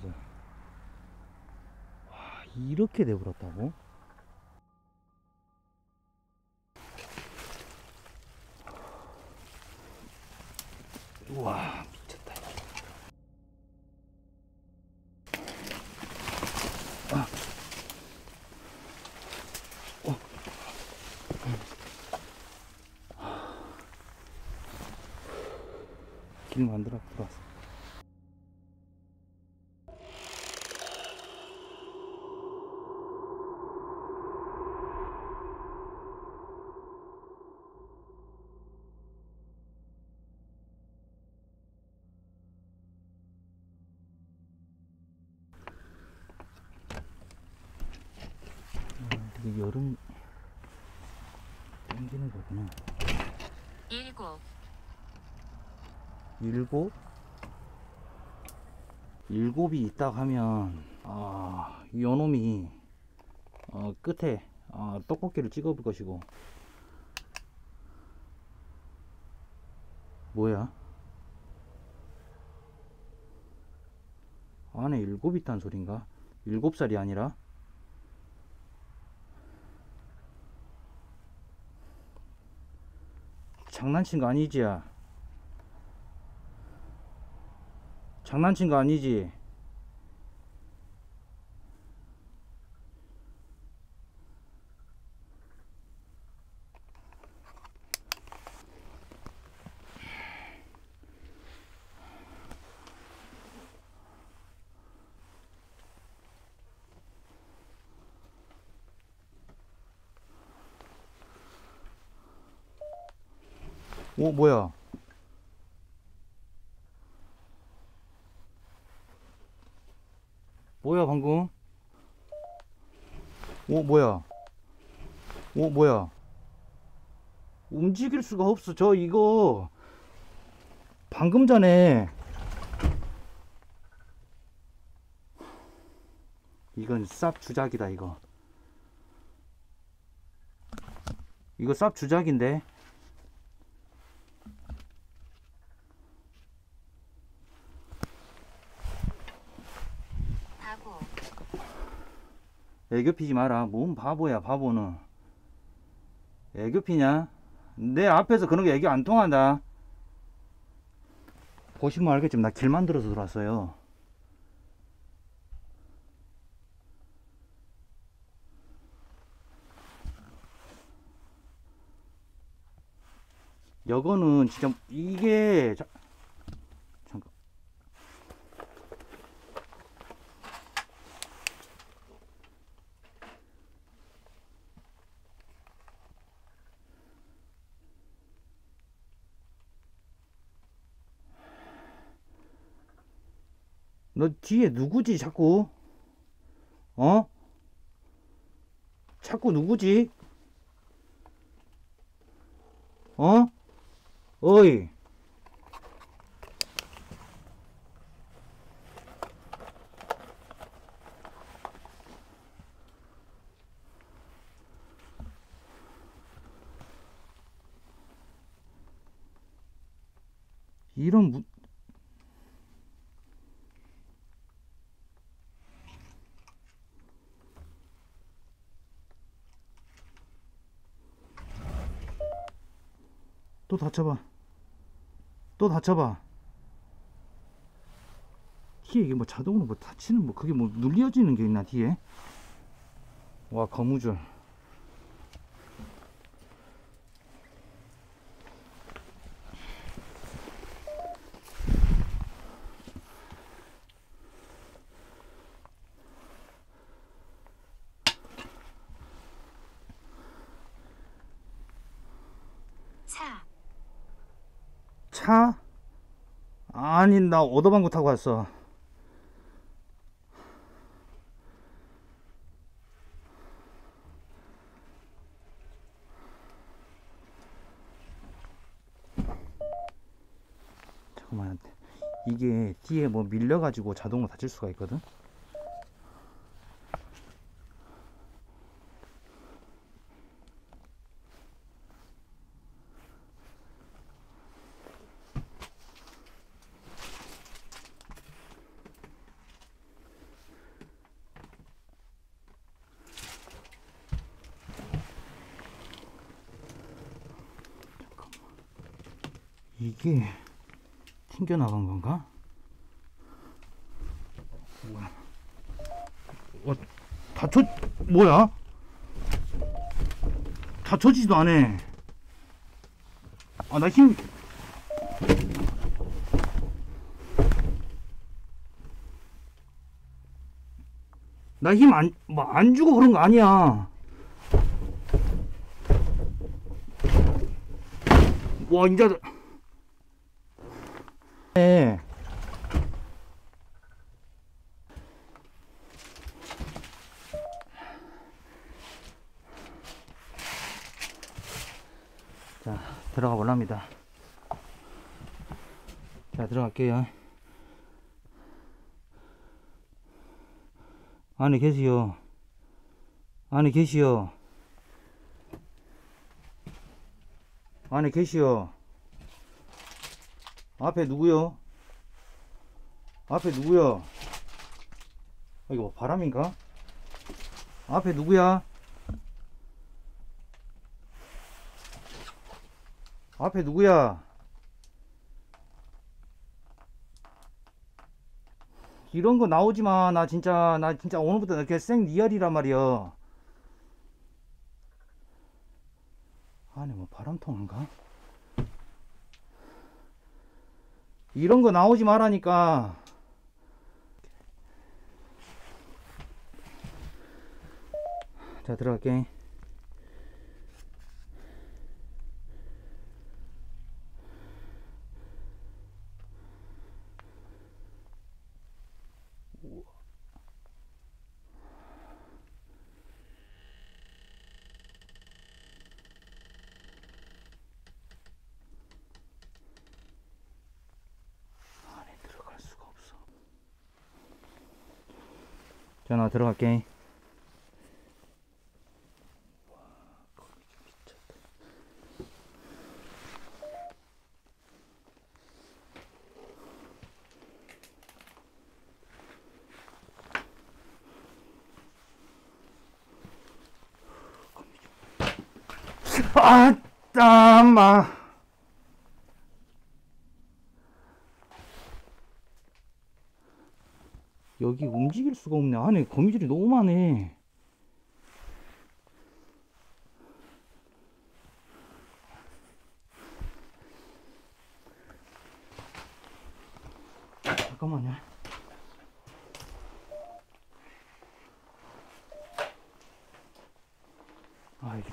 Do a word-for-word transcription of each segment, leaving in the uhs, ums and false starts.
진짜. 와, 이렇게 돼버렸다고? 우와, 미쳤다. 아. 어. 길 만들어 들어왔어. 이게 여름 땡기는 거구나. 일곱 일곱? 일곱이 있다 하면 아, 요놈이 어, 끝에 아, 떡볶이를 찍어 볼 것이고. 뭐야? 안에 일곱이 있다는 소린가? 일곱 살이 아니라? 장난친 거 아니지? 야 장난친 거 아니지? 오, 뭐야? 뭐야, 방금? 오, 뭐야? 오, 뭐야? 움직일 수가 없어. 저 이거 방금 전에 이건 쌉 주작이다. 이거 이거 쌉 주작인데. 애교 피지 마라. 뭔 바보야, 바보는. 애교 피냐? 내 앞에서 그런 게 애교 안 통한다. 보시면 알겠지만 나 길 만들어서 들어왔어요. 이거는 진짜 이게 자... 너 뒤에 누구지 자꾸? 어? 자꾸 누구지? 어? 어이. 이런 무... 또 다쳐봐. 또 다쳐봐. 뒤에 이게 뭐 자동으로 뭐 다치는 뭐 그게 뭐 눌려지는 게 있나 뒤에? 와, 거무줄. 차? 아니, 나 오도방구 타고 왔어. 잠깐만, 이게 뒤에 뭐 밀려가지고 자동으로 닫힐 수가 있거든? 이게 튕겨나간 건가? 뭐야? 어, 다쳐, 뭐야? 다쳐지지도 않아. 아, 나 힘. 나 힘 안, 뭐 안 주고 그런 거 아니야. 와, 이제. 네. 자, 들어가 볼랍니다. 자, 들어갈게요. 안에 계시오. 안에 계시오. 안에 계시오. 앞에 누구요? 앞에 누구요? 이거 바람인가? 앞에 누구야? 앞에 누구야? 이런 거 나오지 마. 나 진짜, 나 진짜 오늘부터 이렇게 생리얼이란 말이야. 안에 뭐 바람통인가? 이런 거 나오지 말라니까. 자, 들어갈게. 자, 나 들어갈게. 와, 거미줄 미쳤다. 거미줄. 아, 땀아. 여기 움직일 수가 없네. 안에 거미줄이 너무 많네. 잠깐만요. 아, 여기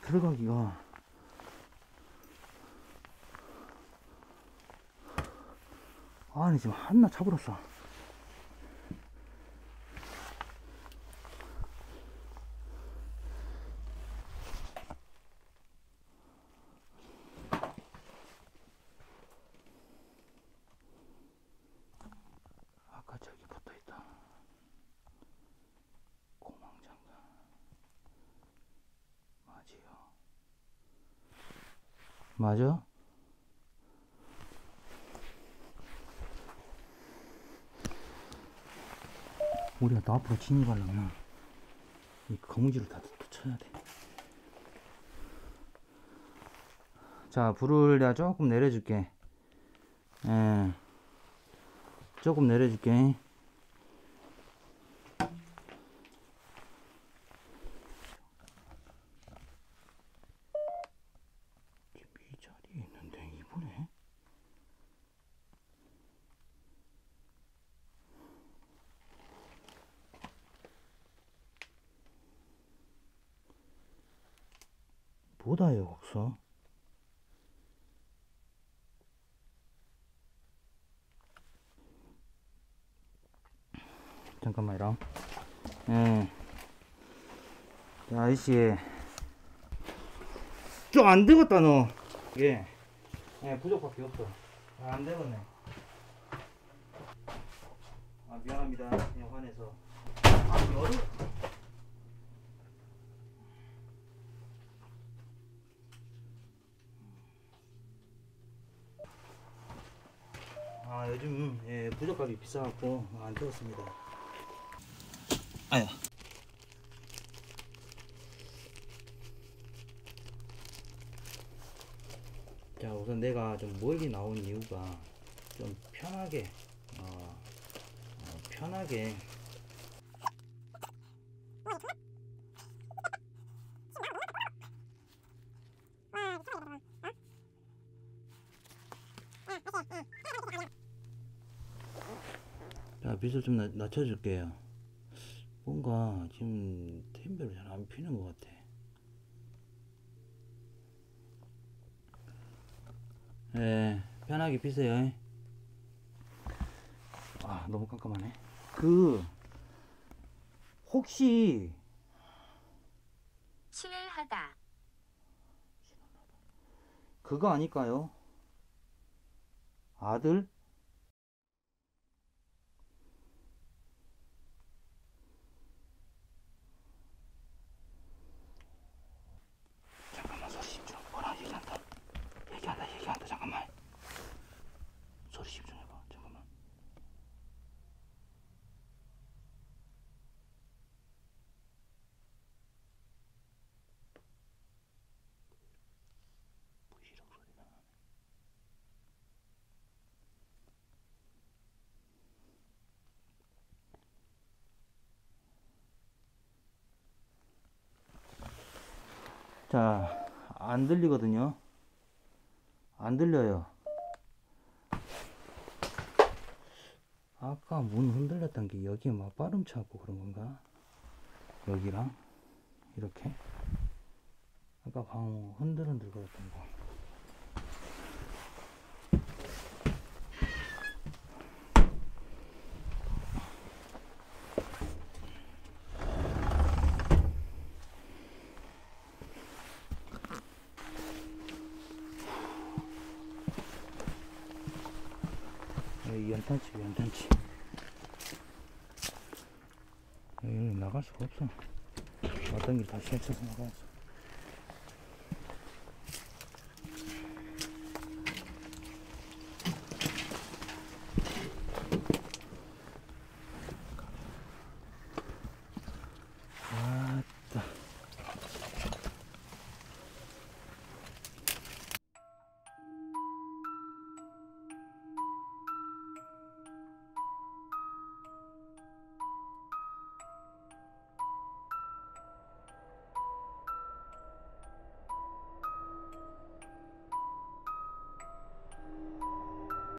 들어가기가. 아니, 지금 한나 차버렸어. 아까 저기 붙어있다. 고망장갑. 맞아요. 맞아? 우리가 또 앞으로 진입하려면 이 거무지를 다 쳐야 돼. 자, 불을 내가 조금 내려줄게. 예, 조금 내려줄게. 이 자리에 있는데 이번에? 뭐다요, 거기서? 잠깐만요. 예. 자, 아이씨. 좀 안 되겠다, 너. 예. 예, 부족밖에 없어. 아, 안 되겠네. 아, 미안합니다. 그냥 화내서. 아, 열. 아, 요즘 예, 부적값이 비싸갖고 안 되었습니다. 아야. 자, 우선 내가 좀 멀리 나온 이유가 좀 편하게 어, 어, 편하게 자, 빛을 좀 낮춰 줄게요. 뭔가 지금 템별로 잘 안 피는 것 같아. 예, 편하게 피세요. 아, 너무 깜깜하네. 그 혹시 칠하다 그거 아닐까요? 아들? 잠깐만, 소리 집중. 뭐라 얘기한다. 얘기한다, 얘기한다. 잠깐만. 소리 집중해봐. 잠깐만. 부시럭 소리 나네. 자, 안 들리거든요. 안 들려요. 아까 문 흔들렸던 게 여기에 막 빠름 차고 그런 건가? 여기랑 이렇게 아까 방 흔들흔들 거렸던 거. 연탄치, 연탄치. 여기는 나갈 수가 없어. 어떤 길 다시 해쳐서 나가야지.